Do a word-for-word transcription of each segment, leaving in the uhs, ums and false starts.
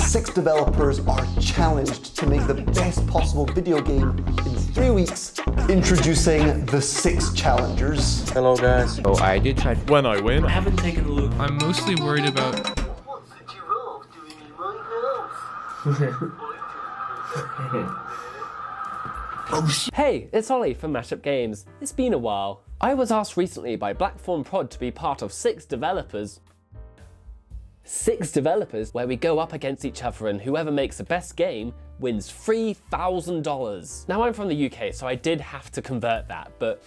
Six developers are challenged to make the best possible video game in three weeks. Introducing the six challengers. Hello guys. Oh, I did try when I win. I haven't taken a look. I'm mostly worried about what could you roll doing right now? Hey, it's Ollie from Mashup Games. It's been a while. I was asked recently by Blackform Prod to be part of six developers. Six developers where we go up against each other and whoever makes the best game wins three thousand dollars. Now I'm from the U K, so I did have to convert that, but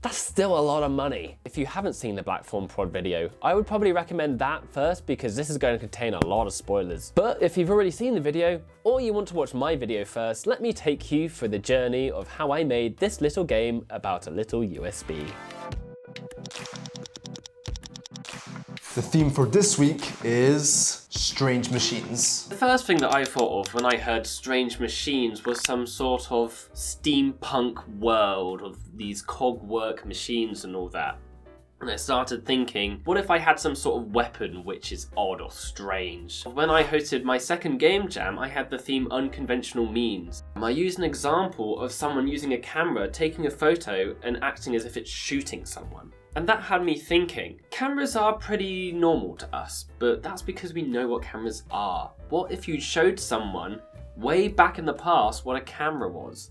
that's still a lot of money. If you haven't seen the Blackform Prod video, I would probably recommend that first because this is going to contain a lot of spoilers. But if you've already seen the video or you want to watch my video first, let me take you through the journey of how I made this little game about a little U S B. The theme for this week is strange machines. The first thing that I thought of when I heard strange machines was some sort of steampunk world of these cogwork machines and all that. And I started thinking, what if I had some sort of weapon which is odd or strange? When I hosted my second game jam, I had the theme unconventional means. I used an example of someone using a camera, taking a photo and acting as if it's shooting someone. And that had me thinking, cameras are pretty normal to us, but that's because we know what cameras are. What if you showed someone way back in the past what a camera was?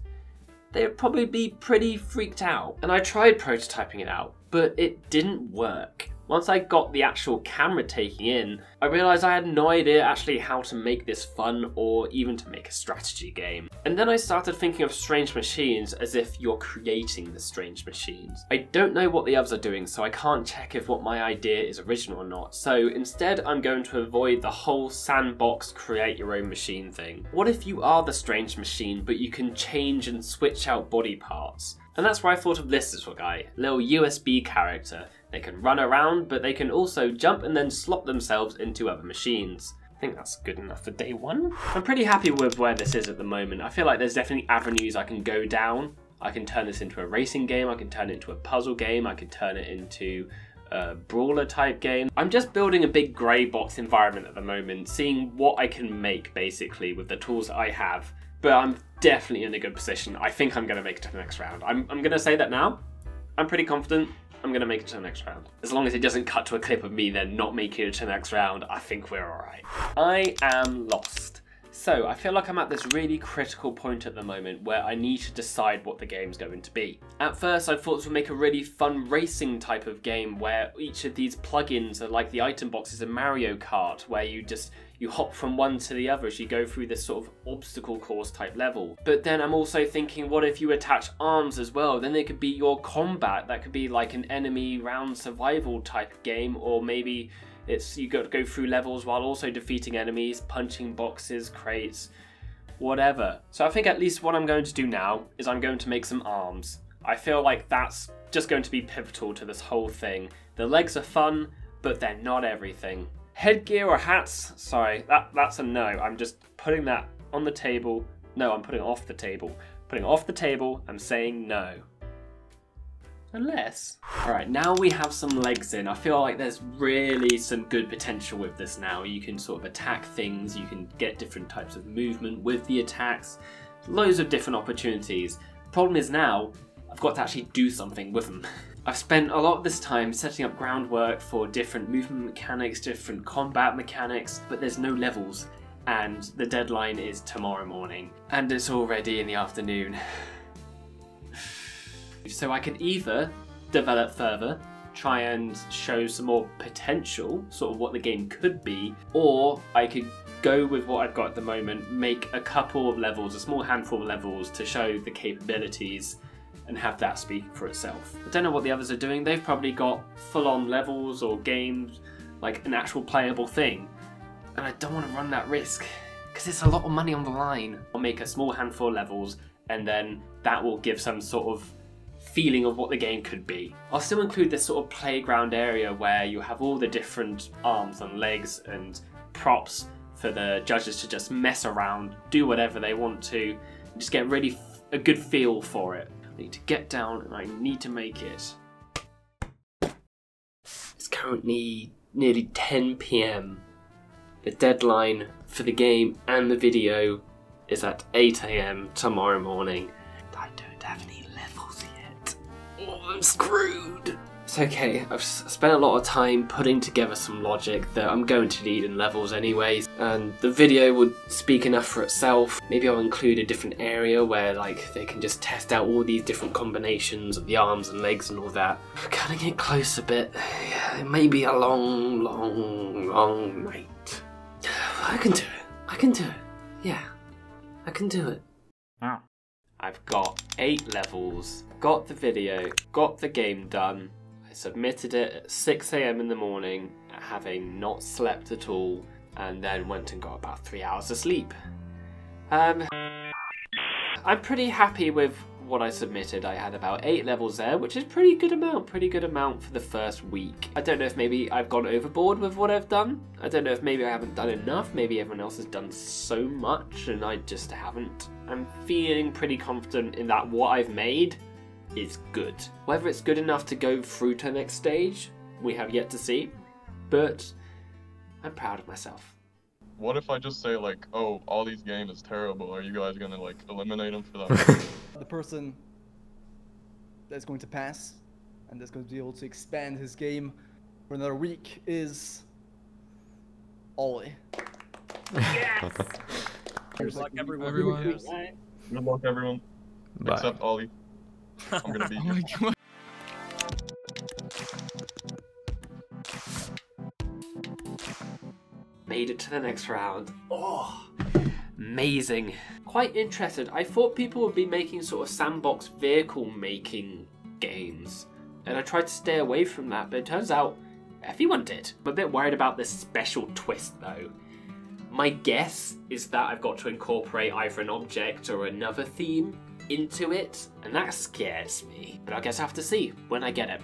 They'd probably be pretty freaked out. And I tried prototyping it out, but it didn't work. Once I got the actual camera taking in, I realised I had no idea actually how to make this fun or even to make a strategy game. And then I started thinking of strange machines as if you're creating the strange machines. I don't know what the others are doing, so I can't check if what my idea is original or not, so instead I'm going to avoid the whole sandbox create your own machine thing. What if you are the strange machine but you can change and switch out body parts? And that's where I thought of this little guy, little U S B character. They can run around, but they can also jump and then slot themselves into other machines. I think that's good enough for day one. I'm pretty happy with where this is at the moment. I feel like there's definitely avenues I can go down. I can turn this into a racing game, I can turn it into a puzzle game, I can turn it into a brawler type game. I'm just building a big grey box environment at the moment, seeing what I can make basically with the tools that I have. But I'm definitely in a good position. I think I'm going to make it to the next round. I'm, I'm going to say that now. I'm pretty confident I'm going to make it to the next round. As long as it doesn't cut to a clip of me then not making it to the next round, I think we're alright. I am lost. So I feel like I'm at this really critical point at the moment where I need to decide what the game's going to be. At first I thought to make a really fun racing type of game where each of these plugins are like the item boxes in Mario Kart where you just you hop from one to the other as you go through this sort of obstacle course type level. But then I'm also thinking, what if you attach arms as well? Then it could be your combat. That could be like an enemy round survival type game, or maybe it's you got to go through levels while also defeating enemies, punching boxes, crates, whatever. So I think at least what I'm going to do now is I'm going to make some arms. I feel like that's just going to be pivotal to this whole thing. The legs are fun, but they're not everything. Headgear or hats? Sorry, that, that's a no. I'm just putting that on the table. No, I'm putting it off the table. Putting it off the table, I'm saying no. Unless. Alright, now we have some legs in. I feel like there's really some good potential with this now. You can sort of attack things, you can get different types of movement with the attacks. Loads of different opportunities. Problem is now, I've got to actually do something with them. I've spent a lot of this time setting up groundwork for different movement mechanics, different combat mechanics, but there's no levels and the deadline is tomorrow morning and it's already in the afternoon. So I could either develop further, try and show some more potential, sort of what the game could be, or I could go with what I've got at the moment, make a couple of levels, a small handful of levels to show the capabilities and have that speak for itself. I don't know what the others are doing. They've probably got full-on levels or games, like an actual playable thing. And I don't want to run that risk because it's a lot of money on the line. I'll make a small handful of levels and then that will give some sort of feeling of what the game could be. I'll still include this sort of playground area where you have all the different arms and legs and props for the judges to just mess around, do whatever they want to, and just get really f a good feel for it. I need to get down and I need to make it. It's currently nearly ten p m. The deadline for the game and the video is at eight a m tomorrow morning. I don't have any levels yet. Oh, I'm screwed! It's okay, I've spent a lot of time putting together some logic that I'm going to need in levels anyways, and the video would speak enough for itself. Maybe I'll include a different area where like they can just test out all these different combinations of the arms and legs and all that. I'm gonna get close a bit. Yeah, it may be a long, long, long night. I can do it. I can do it. Yeah, I can do it. Wow. I've got eight levels, got the video, got the game done. I submitted it at six a m in the morning, having not slept at all, and then went and got about three hours of sleep. Um, I'm pretty happy with what I submitted. I had about eight levels there, which is pretty good amount, pretty good amount for the first week. I don't know if maybe I've gone overboard with what I've done. I don't know if maybe I haven't done enough, maybe everyone else has done so much and I just haven't. I'm feeling pretty confident in that what I've made is good. Whether it's good enough to go through to the next stage, we have yet to see, but I'm proud of myself. What if I just say like, oh, Ollie's game is terrible, are you guys gonna like eliminate him for that? The person that's going to pass and that's going to be able to expand his game for another week is Ollie. Yes! Good luck everyone. everyone. Good luck everyone. Bye. Except Ollie. I'm gonna be here. Oh, made it to the next round. Oh, amazing. Quite interested. I thought people would be making sort of sandbox vehicle making games, and I tried to stay away from that, but it turns out everyone did. I'm a bit worried about this special twist though. My guess is that I've got to incorporate either an object or another theme into it, and that scares me, but I guess I have to see when I get it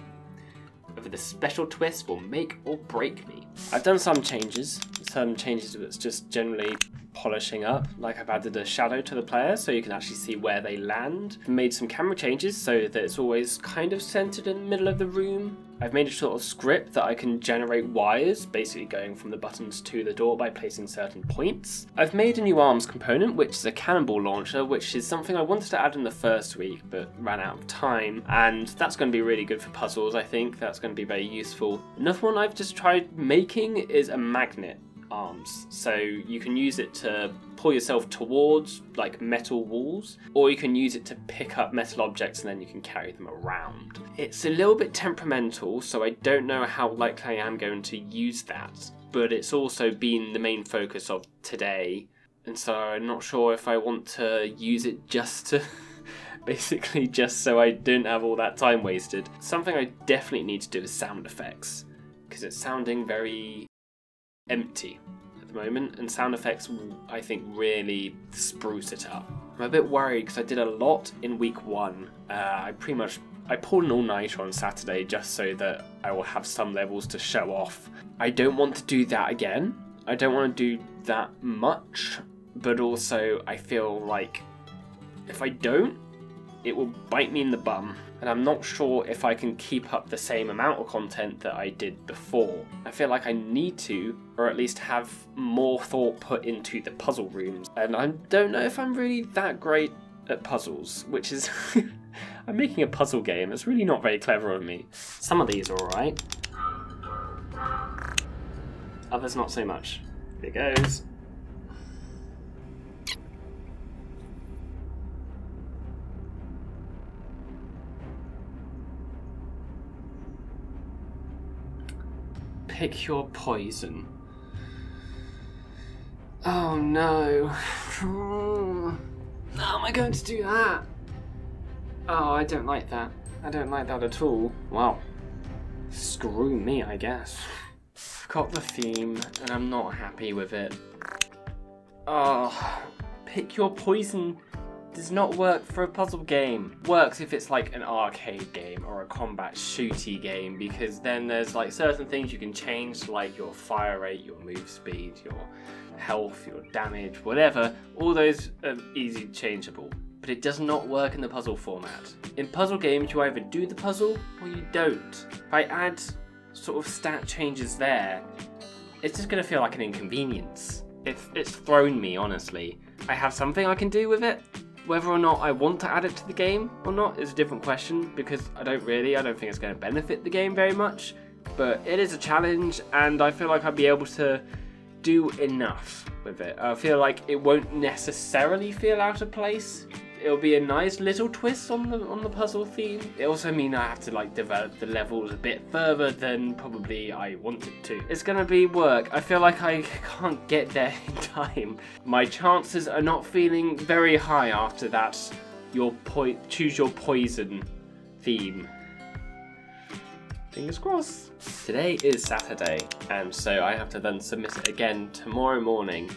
whether the special twist will make or break me. I've done some changes, some changes that's just generally polishing up, like I've added a shadow to the player so you can actually see where they land. I've made some camera changes so that it's always kind of centered in the middle of the room. I've made a sort of script that I can generate wires, basically going from the buttons to the door by placing certain points. I've made a new arms component, which is a cannonball launcher, which is something I wanted to add in the first week but ran out of time, and that's going to be really good for puzzles, I think. That's going to be very useful. Another one I've just tried making is a magnet arms, so you can use it to pull yourself towards like metal walls, or you can use it to pick up metal objects and then you can carry them around. It's a little bit temperamental, so I don't know how likely I am going to use that, but it's also been the main focus of today, and so I'm not sure if I want to use it just to basically just so I didn't have all that time wasted. Something I definitely need to do is sound effects, because it's sounding very empty at the moment, and sound effects I think really spruce it up. I'm a bit worried because I did a lot in week one. Uh, I pretty much I pulled an all-nighter on Saturday just so that I will have some levels to show off. I don't want to do that again. I don't want to do that much, but also I feel like if I don't, it will bite me in the bum, and I'm not sure if I can keep up the same amount of content that I did before. I feel like I need to, or at least have more thought put into the puzzle rooms, and I don't know if I'm really that great at puzzles, which is... I'm making a puzzle game, it's really not very clever of me. Some of these are alright. Others not so much. Here goes. Pick your poison. Oh no. How am I going to do that? Oh, I don't like that. I don't like that at all. Well, screw me, I guess. I've got the theme and I'm not happy with it. Oh, pick your poison does not work for a puzzle game. Works if it's like an arcade game or a combat shooty game, because then there's like certain things you can change, like your fire rate, your move speed, your health, your damage, whatever. All those are easy changeable, but it does not work in the puzzle format. In puzzle games you either do the puzzle or you don't. If I add sort of stat changes there, it's just going to feel like an inconvenience. It's, it's thrown me, honestly. I have something I can do with it. Whether or not I want to add it to the game or not is a different question, because I don't really, I don't think it's going to benefit the game very much. But it is a challenge, and I feel like I'd be able to do enough with it. I feel like it won't necessarily feel out of place. It'll be a nice little twist on the on the puzzle theme. It also means I have to like develop the levels a bit further than probably I wanted to. It's gonna be work. I feel like I can't get there in time. My chances are not feeling very high after that your po- choose your poison theme. Fingers crossed. Today is Saturday, and so I have to then submit it again tomorrow morning.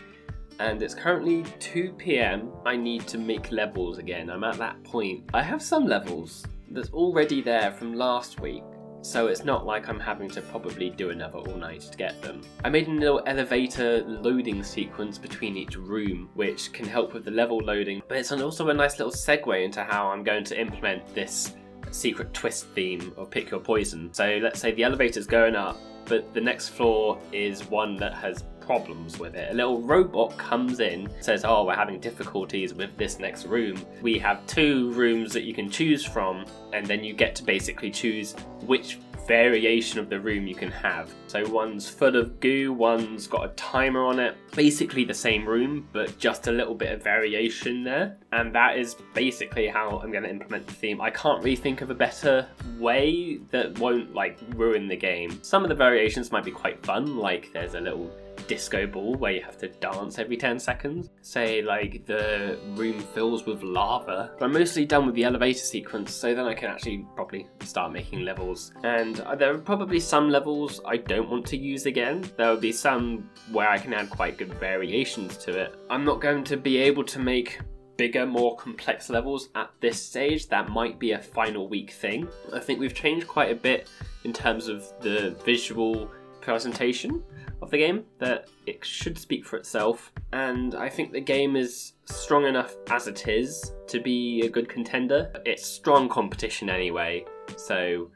And it's currently two p m I need to make levels again. I'm at that point. I have some levels that's already there from last week, so it's not like I'm having to probably do another all night to get them. I made a little elevator loading sequence between each room, which can help with the level loading, but it's also a nice little segue into how I'm going to implement this secret twist theme of pick your poison. So let's say the elevator's going up, but the next floor is one that has problems with it. A little robot comes in, says, oh, we're having difficulties with this next room. We have two rooms that you can choose from, and then you get to basically choose which variation of the room you can have. So one's full of goo, one's got a timer on it. Basically the same room, but just a little bit of variation there. And that is basically how I'm going to implement the theme. I can't really think of a better way that won't like ruin the game. Some of the variations might be quite fun, like there's a little disco ball where you have to dance every ten seconds. Say like the room fills with lava. But I'm mostly done with the elevator sequence, so then I can actually probably start making levels. And there are probably some levels I don't want to use again. There will be some where I can add quite good variations to it. I'm not going to be able to make bigger, more complex levels at this stage. That might be a final week thing. I think we've changed quite a bit in terms of the visual presentation of the game, that it should speak for itself, and I think the game is strong enough as it is to be a good contender. It's strong competition anyway, so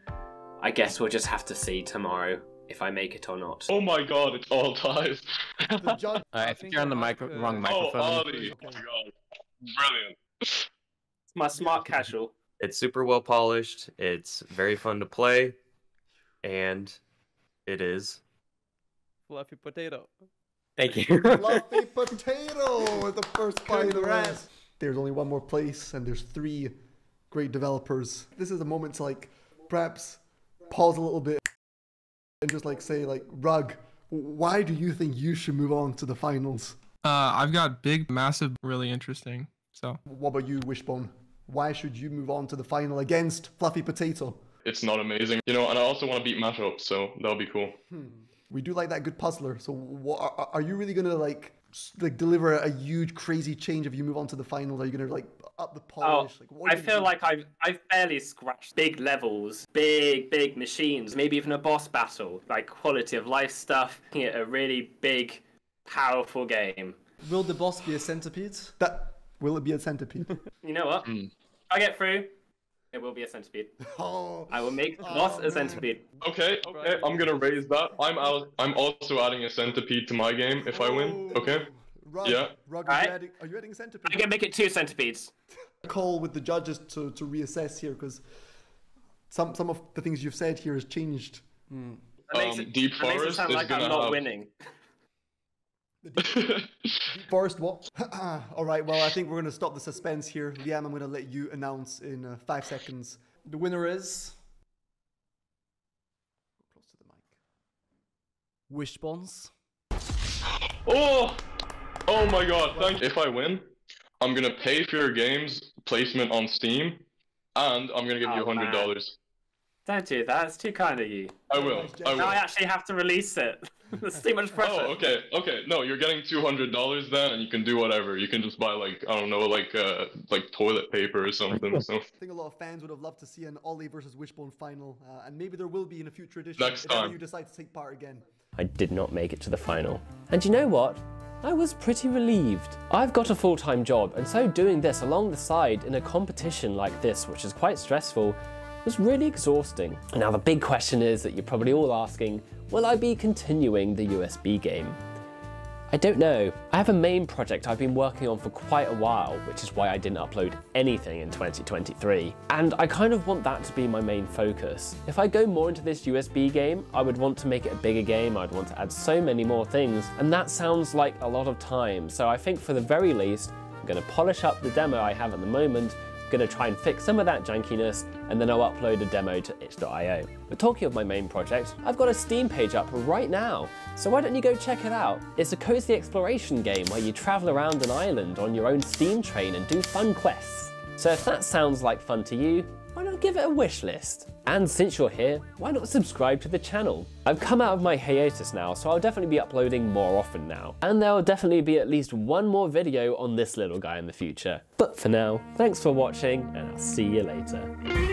I guess we'll just have to see tomorrow if I make it or not. Oh my god, it's all ties. uh, I think you're on the micro wrong microphone. Oh, Ollie. Oh my god. Brilliant. It's my smart casual. It's super well polished, it's very fun to play, and it is Fluffy Potato. Thank you. Fluffy Potato is the first bite of the rest. There's only one more place, and there's three great developers. This is a moment to like perhaps pause a little bit and just like say like, Rug, why do you think you should move on to the finals? Uh, I've got big, massive, really interesting. So what about you, Wishbone? Why should you move on to the final against Fluffy Potato? It's not amazing, you know, and I also want to beat Mashup, so that'll be cool. Hmm. We do like that good puzzler. So what, are, are you really going to like like deliver a huge crazy change if you move on to the finals? Are you going to like up the polish? Oh, like, I feel do? like I've, I've barely scratched big levels, big, big machines, maybe even a boss battle, like quality of life stuff, yeah, a really big, powerful game. Will the boss be a centipede? That, will it be a centipede? You know what? Mm. I'll get through. It will be a centipede. Oh, I will make oh, boss a centipede. Okay, okay, I'm gonna raise that. I'm out. I'm also adding a centipede to my game if I win. Okay. Rug, yeah. Rug, are, right. you adding, are you adding a centipede? I can make it two centipedes. Call with the judges to to reassess here, because some some of the things you've said here has changed. Mm. That makes um, it, deep forest. That makes it sound like I'm not have... winning. Forest what? All right, well, I think we're going to stop the suspense here. Liam, I'm going to let you announce in uh, five seconds. The winner is... Close to the mic. Wishbones. Oh! Oh my god, thank you. If I win, I'm going to pay for your game's placement on Steam, and I'm going to give oh, you one hundred dollars. Man. Don't do that, it's too kind of you. I will, I will. Now I actually have to release it. That's too much pressure. Oh, okay, okay. No, you're getting two hundred dollars then, and you can do whatever. You can just buy, like, I don't know, like uh, like toilet paper or something. So. I think a lot of fans would have loved to see an Ollie versus Wishbone final, uh, and maybe there will be in a future edition Next if time. you decide to take part again. I did not make it to the final. And you know what? I was pretty relieved. I've got a full-time job, and so doing this along the side in a competition like this, which is quite stressful, was really exhausting. Now the big question is that you're probably all asking, will I be continuing the U S B game? I don't know. I have a main project I've been working on for quite a while, which is why I didn't upload anything in twenty twenty-three. And I kind of want that to be my main focus. If I go more into this U S B game, I would want to make it a bigger game, I'd want to add so many more things, and that sounds like a lot of time. So I think for the very least, I'm gonna polish up the demo I have at the moment, gonna try and fix some of that jankiness, and then I'll upload a demo to itch dot i o. But talking of my main project, I've got a Steam page up right now, so why don't you go check it out? It's a cozy exploration game where you travel around an island on your own steam train and do fun quests. So if that sounds like fun to you, why not give it a wish list? And since you're here, why not subscribe to the channel? I've come out of my hiatus now, so I'll definitely be uploading more often now. And there'll definitely be at least one more video on this little guy in the future. But for now, thanks for watching, and I'll see you later.